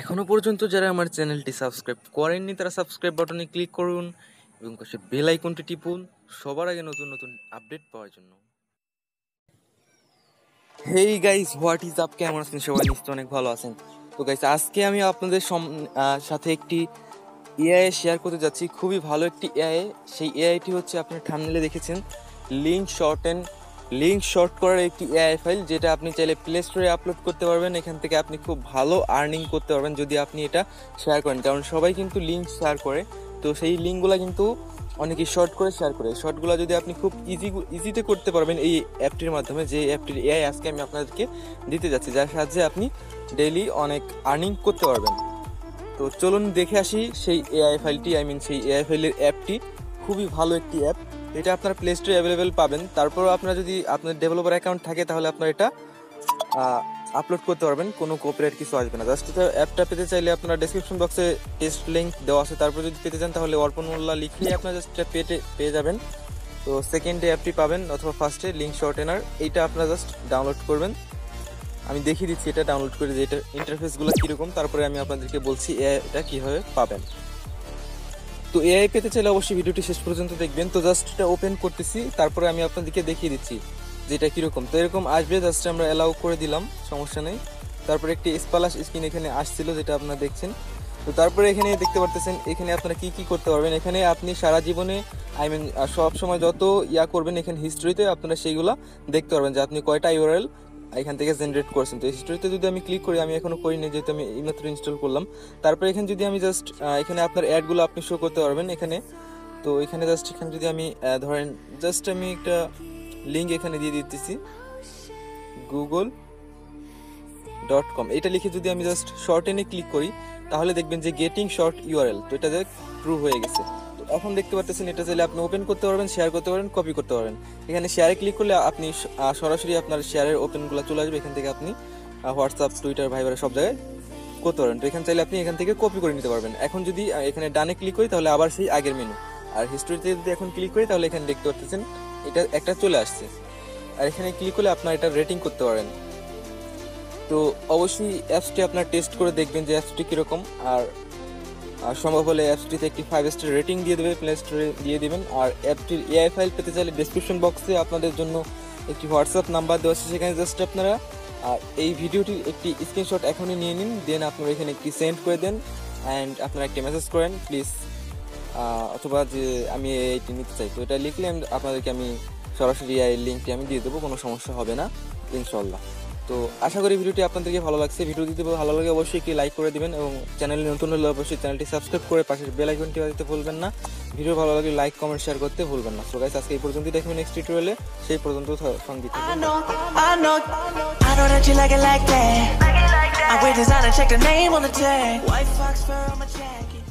এখনও পর্যন্ত যারা আমার চ্যানেলটি সাবস্ক্রাইব করেননি তারা সাবস্ক্রাইব বাটনে ক্লিক করুন এবং পাশে বেল আইকনটি টিপুন সবার আগে নতুন নতুন আপডেট পাওয়ার জন্য। Hey guys, what is up? কেমন আছেন সবাই? নিশ্চয়ই অনেক ভালো আছেন। তো গাইস, আজকে আমি আপনাদের সাথে একটি এআই শেয়ার করতে যাচ্ছি, খুবই ভালো একটি এআই। সেই এআইটি হচ্ছে, আপনি থাম্বনেইলে দেখেছেন, লিঙ্ক শর্ট করার একটি এআই ফাইল, যেটা আপনি চাইলে প্লে স্টোরে আপলোড করতে পারবেন। এখান থেকে আপনি খুব ভালো আর্নিং করতে পারবেন যদি আপনি এটা শেয়ার করেন, কারণ সবাই কিন্তু লিঙ্ক শেয়ার করে। তো সেই লিঙ্কগুলো কিন্তু অনেকেই শর্ট করে শেয়ার করে। শর্টগুলো যদি আপনি খুব ইজিতে করতে পারবেন এই অ্যাপটির মাধ্যমে, যে অ্যাপটির এআই আজকে আমি আপনাদেরকে দিতে যাচ্ছি, যার সাহায্যে আপনি ডেইলি অনেক আর্নিং করতে পারবেন। তো চলুন দেখে আসি সেই এআই ফাইলটি, সেই এআই ফাইলের অ্যাপটি। খুবই ভালো একটি অ্যাপ, এটা আপনার প্লে স্টোরে অ্যাভেলেবেল পাবেন। তারপরও আপনার যদি আপনার ডেভেলপার অ্যাকাউন্ট থাকে তাহলে আপনার এটা আপলোড করতে পারবেন, কোনো কপিরাইট কিছু আসবে না। জাস্ট এটা অ্যাপটা পেতে চাইলে আপনার ডেসক্রিপশন বক্সে টেস্ট লিঙ্ক দেওয়া আছে, তারপর যদি পেতে চান তাহলে অর্পণ মোল্লা লিখলে আপনার জাস্ট এটা পেয়ে যাবেন। তো সেকেন্ডে অ্যাপটি পাবেন, অথবা ফার্স্টে লিঙ্ক শর্টেনার, এইটা আপনার জাস্ট ডাউনলোড করবেন। আমি দেখিয়ে দিচ্ছি এটা ডাউনলোড করে যে এটা ইন্টারফেসগুলো কীরকম, তারপরে আমি আপনাদেরকে বলছি এটা কীভাবে পাবেন। তো এআই পেতে চাইলে অবশ্যই ভিডিওটি শেষ পর্যন্ত দেখবেন। তো জাস্ট এটা ওপেন করতেছি, তারপরে আমি আপনাদেরকে দেখিয়ে দিচ্ছি যেটা কীরকম। তো এরকম আসবে, জাস্ট আমরা অ্যালাউ করে দিলাম, সমস্যা নেই। তারপরে একটি স্প্ল্যাশ স্ক্রিন এখানে আসছিল, যেটা আপনারা দেখছেন। তো তারপরে এখানে দেখতে পারতেছেন এখানে আপনারা কী করতে পারবেন। এখানে আপনি সারা জীবনে সব সময় যত করবেন এখানে হিস্ট্রিতে আপনারা সেইগুলো দেখতে পারবেন, যে আপনি কয়টা ইউআরএল এখান থেকে জেনারেট করছেন। তো এই হিস্ট্রিতে যদি আমি ক্লিক করি, আমি এখনও করিনি যেহেতু আমি এইমাত্র ইনস্টল করলাম। তারপরে এখানে যদি আমি জাস্ট এখানে আপনার অ্যাডগুলো আপনি শো করতে পারবেন এখানে। তো এখানে জাস্ট এখানে যদি আমি ধরেন জাস্ট আমি একটা লিঙ্ক এখানে দিয়ে দিতেছি, google.com, এটা লিখে যদি আমি জাস্ট শর্টেনে ক্লিক করি তাহলে দেখবেন যে গেটিং শর্ট ইউআরএল, তো এটা প্রুভ হয়ে গেছে। তো এখন দেখতে পাচ্ছেন এটা চাইলে আপনি ওপেন করতে পারবেন, শেয়ার করতে পারবেন, কপি করতে পারবেন। এখানে শেয়ারে ক্লিক করলে আপনি সরাসরি আপনার শেয়ারের ওপেনগুলো চলে আসবে, এখান থেকে আপনি হোয়াটসঅ্যাপ, টুইটার, ভাইবার সব জায়গায় করতে পারবেন। তো এখানে চাইলে আপনি এখান থেকে কপি করে নিতে পারবেন। এখন যদি এখানে ডানে ক্লিক করি তাহলে আবার সেই আগের মেনু, আর হিস্ট্রিতে যদি এখন ক্লিক করি তাহলে এখানে দেখতে পাচ্ছেন এটা একটা চলে আসছে, আর এখানে ক্লিক করলে আপনার এটা রেটিং করতে পারেন। তো অবশ্যই অ্যাপসটি আপনার টেস্ট করে দেখবেন যে অ্যাপসটি কীরকম, আর সম্ভব হলে অ্যাপসটিতে একটি 5 স্টার রেটিং দিয়ে দেবে, প্লে স্টোরে দিয়ে দেবেন। আর অ্যাপটির এআই ফাইল পেতে চাইলে ডেসক্রিপশন বক্সে আপনাদের জন্য একটি হোয়াটসঅ্যাপ নাম্বার দেওয়া আছে, সেখানে জাস্ট আপনারা আর এই ভিডিওটির একটি স্ক্রিনশট এখনই নিয়ে নিন, দেন আপনারা এখানে একটি সেন্ড করে দেন অ্যান্ড আপনারা একটি মেসেজ করেন প্লিজ, অথবা যে আমি এইটি নিতে চাই। তো এটা লিখলে আপনাদেরকে আমি সরাসরি এই লিঙ্কটি আমি দিয়ে দেবো, কোনো সমস্যা হবে না ইনশাল্লাহ। তো আশা করি ভিডিওটি আপনাদেরকে ভালো লাগছে। ভিডিও যদি ভালো লাগে অবশ্যই একটি লাইক করে দেবেন, এবং চ্যানেলে নতুন হলে অবশ্যই চ্যানেলটি সাবস্ক্রাইব করে পাশের বেল আইকনটি বাজাতে ভুলবেন না। ভিডিও ভালো লাগলে লাইক, কমেন্ট, শেয়ার করতে ভুলবেন না। সো গাইস, আজকে এই পর্যন্তই, দেখবেন নেক্সট টিউটোরিয়ালে, সেই পর্যন্ত সঙ্গীত। I wait design and check the name on the tag. White fox fur on my jacket.